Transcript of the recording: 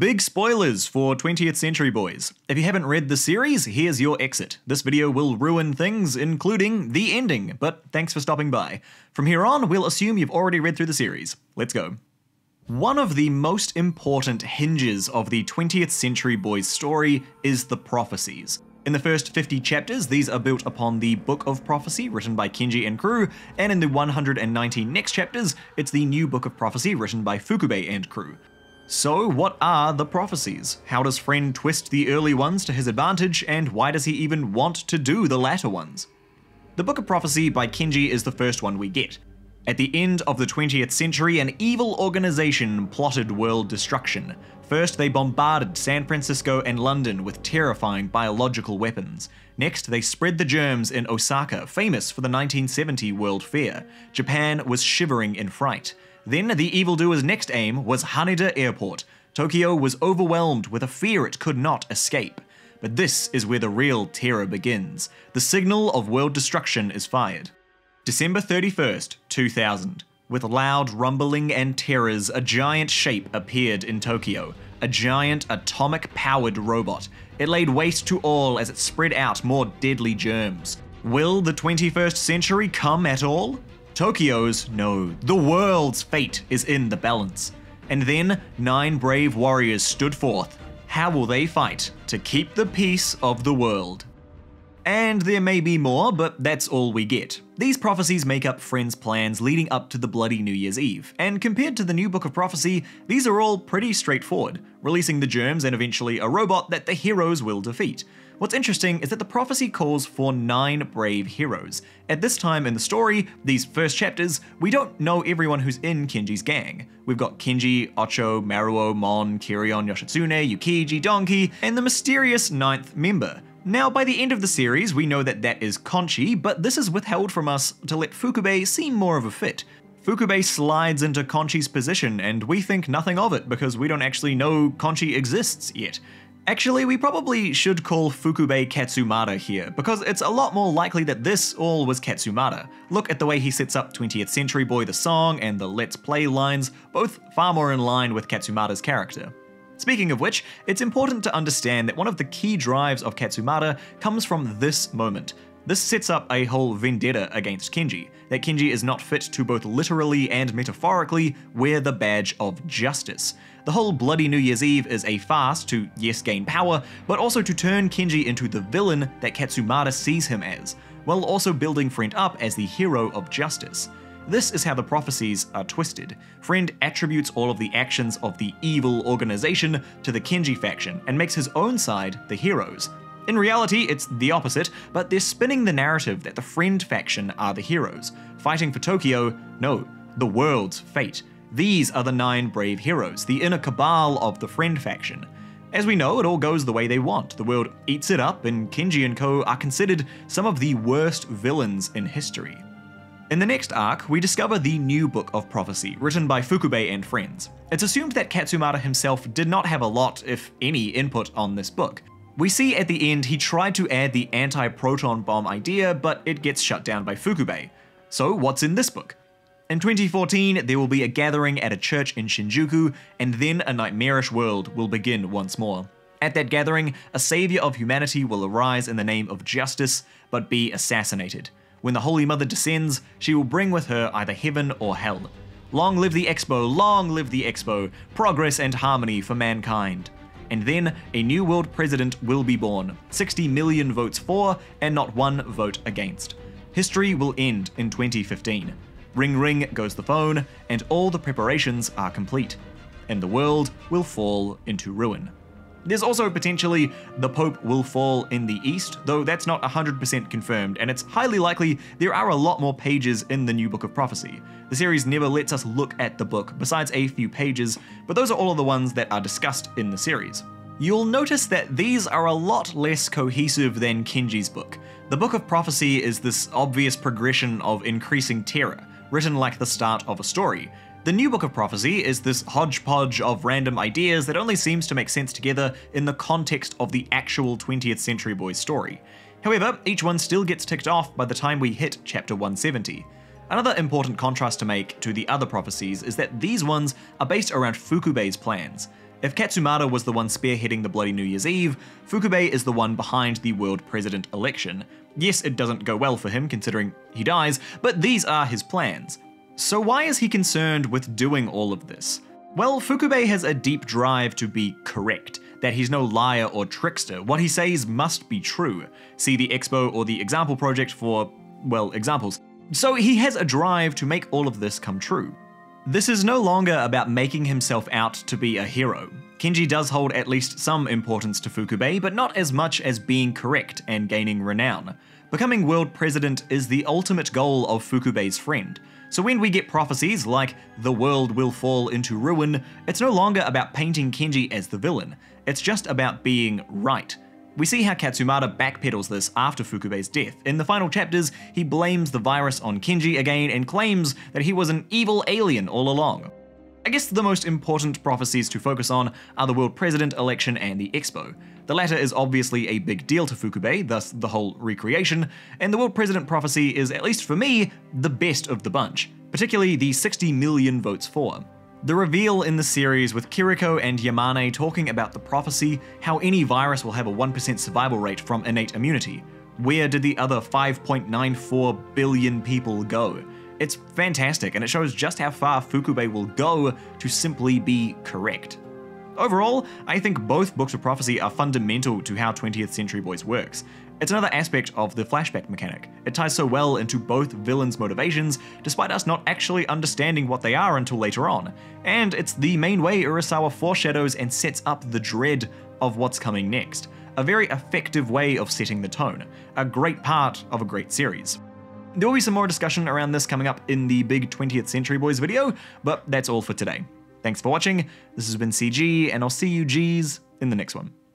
Big spoilers for 20th Century Boys. If you haven't read the series, here's your exit. This video will ruin things, including the ending, but thanks for stopping by. From here on, we'll assume you've already read through the series. Let's go. One of the most important hinges of the 20th Century Boys story is the prophecies. In the first 50 chapters, these are built upon the Book of Prophecy, written by Kenji and crew, and in the 190 next chapters, it's the New Book of Prophecy, written by Fukubei and crew. So what are the prophecies? How does Friend twist the early ones to his advantage, and why does he even want to do the latter ones? The Book of Prophecy by Kenji is the first one we get. At the end of the 20th century, an evil organization plotted world destruction. First, they bombarded San Francisco and London with terrifying biological weapons. Next, they spread the germs in Osaka, famous for the 1970 World Fair. Japan was shivering in fright. Then the evildoers' next aim was Haneda Airport. Tokyo was overwhelmed with a fear it could not escape. But this is where the real terror begins. The signal of world destruction is fired. December 31st, 2000. With loud rumbling and terrors, a giant shape appeared in Tokyo. A giant atomic-powered robot. It laid waste to all as it spread out more deadly germs. Will the 21st century come at all? Tokyo's, no, the world's fate is in the balance. And then, 9 brave warriors stood forth. How will they fight to keep the peace of the world? And there may be more, but that's all we get. These prophecies make up Friend's plans leading up to the bloody New Year's Eve, and compared to the New Book of Prophecy, these are all pretty straightforward, releasing the germs and eventually a robot that the heroes will defeat. What's interesting is that the prophecy calls for 9 brave heroes. At this time in the story, these first chapters, we don't know everyone who's in Kenji's gang. We've got Kenji, Ocho, Maruo, Mon, Kirion, Yoshitsune, Yukiji, Donkey, and the mysterious 9th member. Now, by the end of the series, we know that that is Konchi, but this is withheld from us to let Fukubei seem more of a fit. Fukubei slides into Konchi's position, and we think nothing of it because we don't actually know Konchi exists yet. Actually, we probably should call Fukubei Katsumata here, because it's a lot more likely that this all was Katsumata. Look at the way he sets up 20th Century Boy the song and the Let's Play lines, both far more in line with Katsumata's character. Speaking of which, it's important to understand that one of the key drives of Katsumata comes from this moment. This sets up a whole vendetta against Kenji, that Kenji is not fit to both literally and metaphorically wear the badge of justice. The whole bloody New Year's Eve is a farce to, yes, gain power, but also to turn Kenji into the villain that Katsumata sees him as, while also building Friend up as the hero of justice. This is how the prophecies are twisted. Friend attributes all of the actions of the evil organization to the Kenji faction and makes his own side the heroes. In reality, it's the opposite, but they're spinning the narrative that the Friend faction are the heroes. Fighting for Tokyo, no, the world's fate. These are the 9 brave heroes, the inner cabal of the Friend faction. As we know, it all goes the way they want. The world eats it up, and Kenji and co are considered some of the worst villains in history. In the next arc, we discover the New Book of Prophecy, written by Fukubei and friends. It's assumed that Katsumata himself did not have a lot, if any, input on this book. We see at the end he tried to add the anti-proton bomb idea, but it gets shut down by Fukubei. So what's in this book? In 2014, there will be a gathering at a church in Shinjuku, and then a nightmarish world will begin once more. At that gathering, a savior of humanity will arise in the name of justice, but be assassinated. When the Holy Mother descends, she will bring with her either heaven or hell. Long live the Expo, long live the Expo, progress and harmony for mankind. And then, a new world president will be born, 60 million votes for, and not one vote against. History will end in 2015. Ring ring goes the phone, and all the preparations are complete. And the world will fall into ruin. There's also potentially the Pope will fall in the East, though that's not 100% confirmed, and it's highly likely there are a lot more pages in the New Book of Prophecy. The series never lets us look at the book, besides a few pages, but those are all of the ones that are discussed in the series. You'll notice that these are a lot less cohesive than Kenji's book. The Book of Prophecy is this obvious progression of increasing terror, written like the start of a story. The New Book of Prophecy is this hodgepodge of random ideas that only seems to make sense together in the context of the actual 20th Century Boys story. However, each one still gets ticked off by the time we hit chapter 170. Another important contrast to make to the other prophecies is that these ones are based around Fukubei's plans. If Katsumata was the one spearheading the bloody New Year's Eve, Fukubei is the one behind the world president election. Yes, it doesn't go well for him considering he dies, but these are his plans. So why is he concerned with doing all of this? Well, Fukubei has a deep drive to be correct, that he's no liar or trickster, what he says must be true. See the expo or the example project for, well, examples. So he has a drive to make all of this come true. This is no longer about making himself out to be a hero. Kenji does hold at least some importance to Fukubei, but not as much as being correct and gaining renown. Becoming world president is the ultimate goal of Fukubei's friend. So when we get prophecies like, the world will fall into ruin, it's no longer about painting Kenji as the villain. It's just about being right. We see how Katsumata backpedals this after Fukubei's death. In the final chapters, he blames the virus on Kenji again and claims that he was an evil alien all along. I guess the most important prophecies to focus on are the world president election and the expo. The latter is obviously a big deal to Fukubei, thus the whole recreation, and the world president prophecy is, at least for me, the best of the bunch, particularly the 60 million votes for. The reveal in the series with Kiriko and Yamane talking about the prophecy, how any virus will have a 1% survival rate from innate immunity. Where did the other 5.94 billion people go? It's fantastic, and it shows just how far Fukubei will go to simply be correct. Overall, I think both books of prophecy are fundamental to how 20th Century Boys works. It's another aspect of the flashback mechanic. It ties so well into both villains' motivations, despite us not actually understanding what they are until later on. And it's the main way Urasawa foreshadows and sets up the dread of what's coming next. A very effective way of setting the tone. A great part of a great series. There will be some more discussion around this coming up in the big 20th Century Boys video, but that's all for today. Thanks for watching, this has been CG, and I'll see you Gs in the next one.